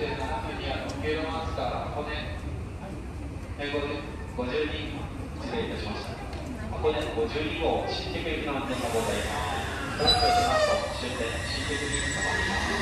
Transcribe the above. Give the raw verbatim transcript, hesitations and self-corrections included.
さんじゅうななふんにあのゲームマスター箱根ごじゅうに、失礼いたしました。箱根ごじゅうに号新宿行きの運転がございます。ご覧いただきますと終点新宿行きとなります。